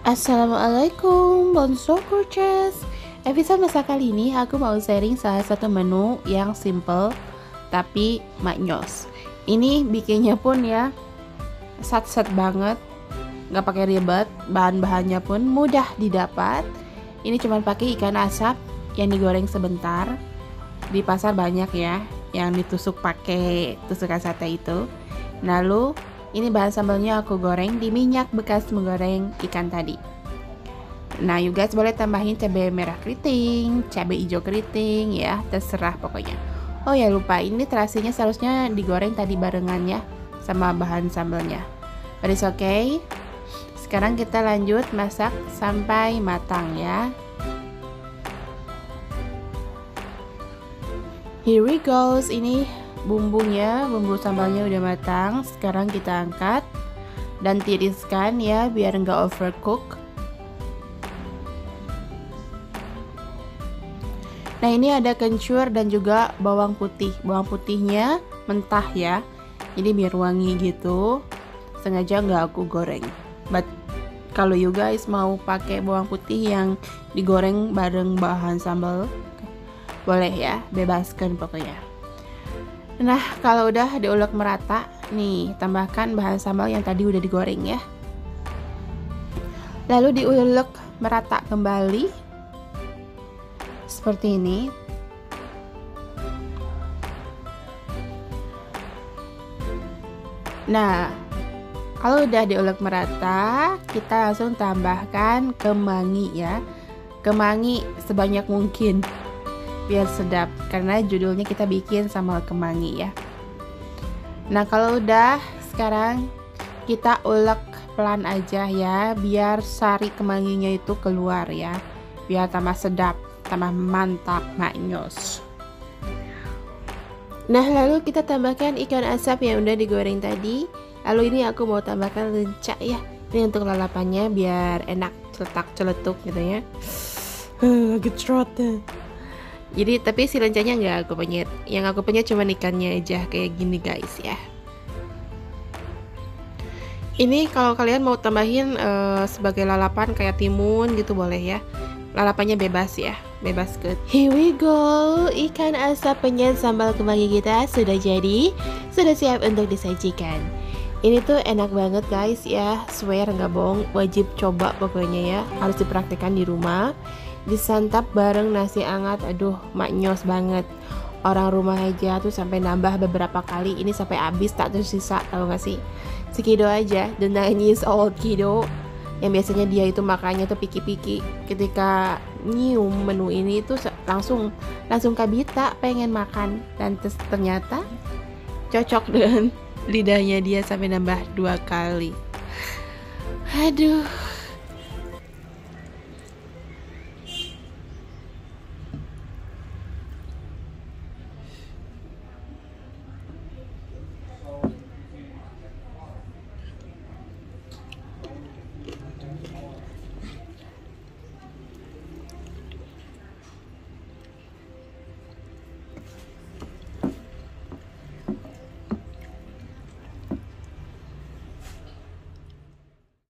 Assalamualaikum, bonjour gorgeous. Episode masa kali ini aku mau sharing salah satu menu yang simple tapi maknyos. Ini bikinnya pun ya sat-sat banget, nggak pakai ribet, bahan-bahannya pun mudah didapat. Ini cuma pakai ikan asap yang digoreng sebentar. Di pasar banyak ya yang ditusuk pakai tusukan sate itu. Lalu ini bahan sambalnya aku goreng di minyak bekas menggoreng ikan tadi. Nah, you guys boleh tambahin cabai merah keriting, cabai hijau keriting ya, terserah pokoknya. Oh ya lupa, ini terasinya seharusnya digoreng tadi barengan ya sama bahan sambalnya. But it's okay. Sekarang kita lanjut masak sampai matang ya. Here we go. Ini bumbunya, bumbu sambalnya udah matang. Sekarang kita angkat dan tiriskan ya biar nggak overcook. Nah, ini ada kencur dan juga bawang putih. Bawang putihnya mentah ya, jadi biar wangi gitu. Sengaja nggak aku goreng, but kalau you guys mau pakai bawang putih yang digoreng bareng bahan sambal boleh ya, bebaskan pokoknya. Nah, kalau udah diulek merata, nih tambahkan bahan sambal yang tadi udah digoreng ya. Lalu diulek merata kembali seperti ini. Nah, kalau udah diulek merata, kita langsung tambahkan kemangi ya. Kemangi sebanyak mungkin biar sedap, karena judulnya kita bikin sambal kemangi ya. Nah, kalau udah, sekarang kita ulek pelan aja ya biar sari kemanginya itu keluar ya, biar tambah sedap, tambah mantap, maknyos. Nah, lalu kita tambahkan ikan asap yang udah digoreng tadi. Lalu ini aku mau tambahkan lencah ya, ini untuk lalapannya biar enak celetuk-celetuk gitu ya, getrot. Jadi tapi si lencahnya nggak aku penyet, yang aku penyet cuma ikannya aja kayak gini guys ya. Ini kalau kalian mau tambahin sebagai lalapan kayak timun gitu boleh ya, lalapannya bebas ya, bebas good. Here we go, ikan asap penyet sambal kemangi kita sudah jadi, sudah siap untuk disajikan. Ini tuh enak banget guys ya, swear nggak bohong, wajib coba pokoknya ya, harus dipraktikkan di rumah. Disantap bareng nasi hangat, aduh maknyos banget. Orang rumah aja tuh sampai nambah beberapa kali, ini sampai habis tak tersisa, tau gak sih? Si Kido aja, the 9-year-old Kido yang biasanya dia itu makannya tuh piki-piki, ketika nyium menu ini tuh langsung kabita pengen makan, dan ternyata cocok dengan lidahnya dia sampai nambah 2 kali. Aduh.